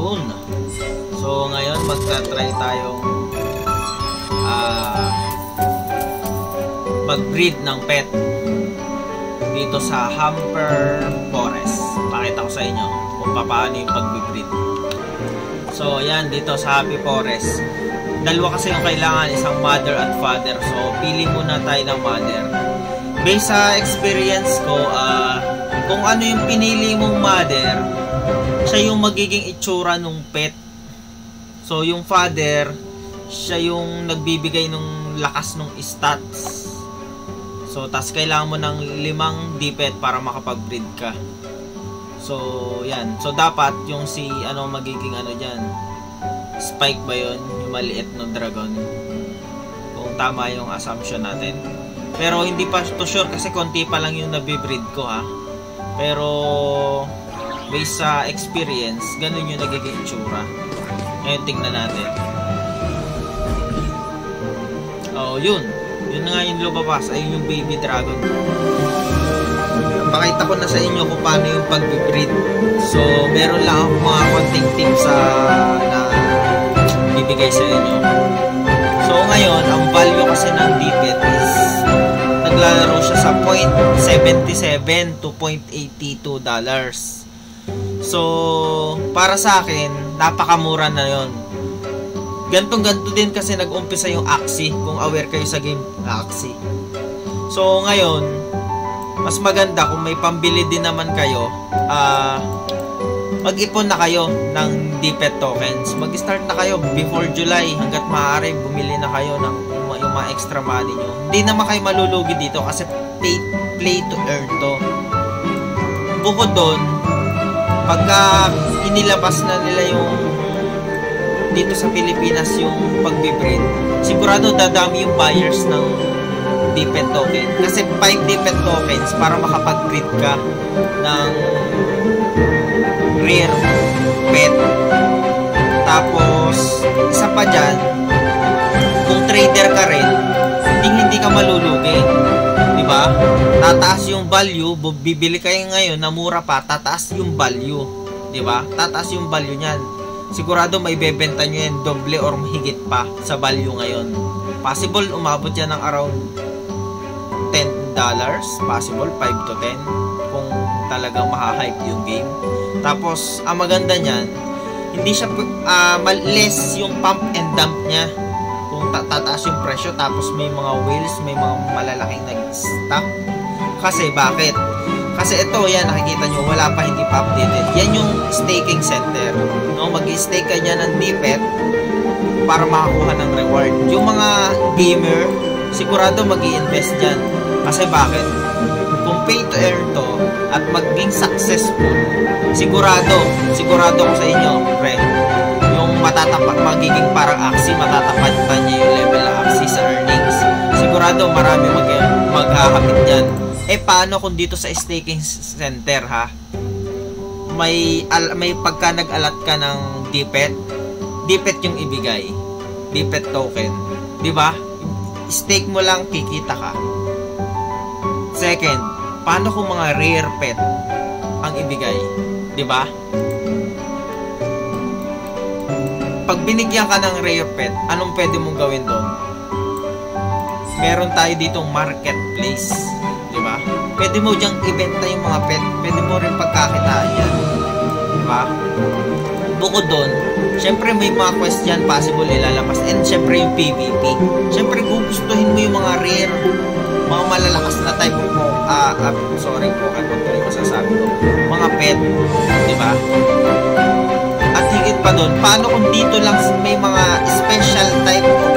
Yun. So ngayon magta-try tayong mag-breed ng pet dito sa Happy Forest. Pakita ko sa inyo kung paano yung pag-breed. So yan, dito sa Happy Forest, dalawa kasi yung kailangan, isang mother at father. So pili muna tayo ng mother. Based sa experience ko, kung ano yung pinili mong mother, siya yung magiging itsura nung pet. So yung father, siya yung nagbibigay ng lakas ng stats. So tas kailangan mo ng 5 DPET para makapag-breed ka. So yan, so dapat yung si ano magiging ano diyan, Spike ba yun? Yung maliit na dragon. Kung tama yung assumption natin. Pero hindi pa to sure kasi konti pa lang yung nabibreed ko ha. Pero based sa experience, ganun yung nagiging itsura. Ngayon tingnan natin. Oh, yun. Yun na nga yung Logo Pass. Ayun yung Baby Dragon. Pakita ko na sa inyo kung paano yung pag-breed. So meron lang ako mga konting tips na bibigay sa inyo. So ngayon, ang value kasi ng DPET is naglalaro siya sa $0.77 to $0.82. So para sa akin, napakamura na yon. Gantong-ganto din kasi nag-umpisa yung Axie, kung aware kayo sa game na Axie. So ngayon, mas maganda kung may pambili din naman kayo, mag-ipon na kayo ng DPET tokens. Mag-start na kayo before July. Hanggat maaari, bumili na kayo ng yung mga extra money nyo. Hindi naman kayo malulugi dito kasi play to earn to. Bukod doon, pagka inilabas na nila yung dito sa Pilipinas yung pagbe-breed, sigurado dadami yung buyers ng DPET token. Kasi 5 DPET tokens para makapag-breed ka ng rare pet. Tapos isa pa dyan, kung trader ka rin, hindi ka malulugi, diba? Tataas yung value. Bibili kayo ngayon na mura pa, tataas yung value, diba? Tataas yung value nyan. Sigurado may bebenta nyo yan doble or mahigit pa sa value ngayon. Possible umabot yan ng around $10, possible 5 to 10 kung talagang maha-hype yung game. Tapos, ang maganda niyan, hindi siya less yung pump and dump niya. Kung tataas yung presyo, tapos may mga whales, may mga malalaking nag-stamp. Kasi, bakit? Kasi ito, yan, nakikita nyo, wala pa, hindi pa updated. Yan yung staking center. No? Mag-stake ka niya ng DPET para makakuha ng reward. Yung mga gamer, sigurado mag-i-invest dyan. Kasi, bakit? Kung pay to earn to, at maging successful, sigurado ko sa inyo, pre, yung matatapat, magiging parang Axie, matatapat pa niya yung level na Axie sa earnings. Sigurado marami maghahapit yan. Eh, paano kung dito sa staking center, ha? May pagka nag-alat ka ng DPET yung ibigay. DPET token. Diba? Stake mo lang, kikita ka. Second, paano kung mga rare pet ang ibigay? Diba? Pag binigyan ka ng rare pet, anong pwede mong gawin doon? Meron tayo ditong marketplace. Diba? Pwede mo dyang ibenta yung mga pet. Pwede mo rin pagkakitaan yan. Diba? Bukod doon, syempre may mga quest yan possible ilalabas. And syempre yung PVP. Syempre gugustuhin mo yung mga rare, mga malalakas na type of sorry po, kaya kung tuloy masasabi ko, mga pet, diba? At higit pa doon, paano kung dito lang may mga special type of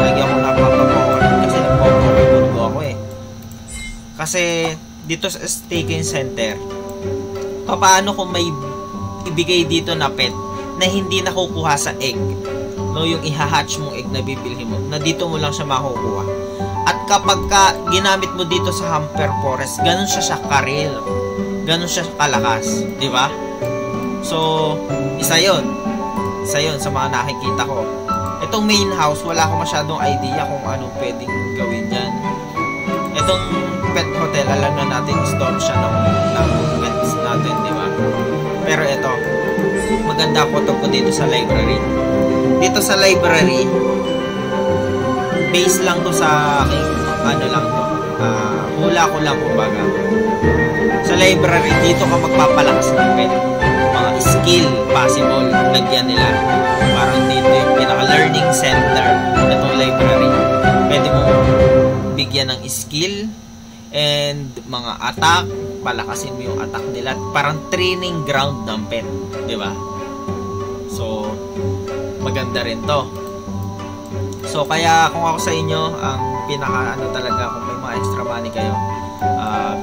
magiging ako napapapokal kasi napapapokal ko ako eh. Kasi dito sa staking center, paano kung may ibigay dito na pet na hindi nakukuha sa egg? No, yung ihahatch mong egg na bibilhin mo, na dito mo lang siya makukuha. At kapag ka ginamit mo dito sa Happy Forest, ganun siya sa karil. Ganun siya kalakas, di ba? So, isa 'yon sa mga nakikita ko. Itong main house, wala akong masyadong idea kung ano pwedeng gawin diyan. Itong pet hotel, alam na natin, store siya ng pets natin, di ba? Pero ito, pinakoto ko dito sa library. Dito sa library, base lang to sa aking, ano lang to, hula ko lang kumbaga. Sa library, dito ka magpapalakas ng pet. Mga skill, possible, lagyan nila. Parang dito yung pinaka-learning center na itong library. Pwede mo bigyan ng skill and mga attack, palakasin mo yung attack nila. Parang training ground ng pet, di ba? So, maganda rin to. So, kaya kung ako sa inyo, ang pinaka-ano talaga, kung may mga extra money kayo,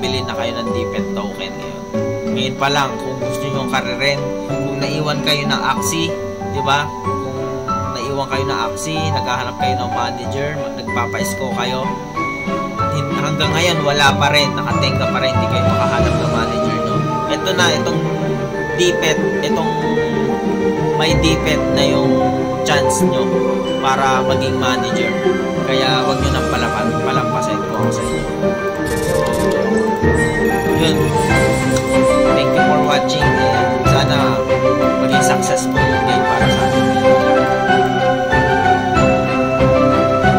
bilhin na kayo ng DPET token ngayon. Ngayon pa lang, kung gusto nyo yung kareren, kung naiwan kayo ng Axie, di ba? Kung naiwan kayo ng Axie, naghahanap kayo ng manager, nagpapa-isko kayo, hanggang ngayon wala pa rin, nakatenga pa rin, hindi kayo makahanap ng manager, no? Ito na, itong DPET, itong may DPET na yung chance nyo para maging manager. Kaya wag nyo nang palampasin ko ako sa inyo. So, yun.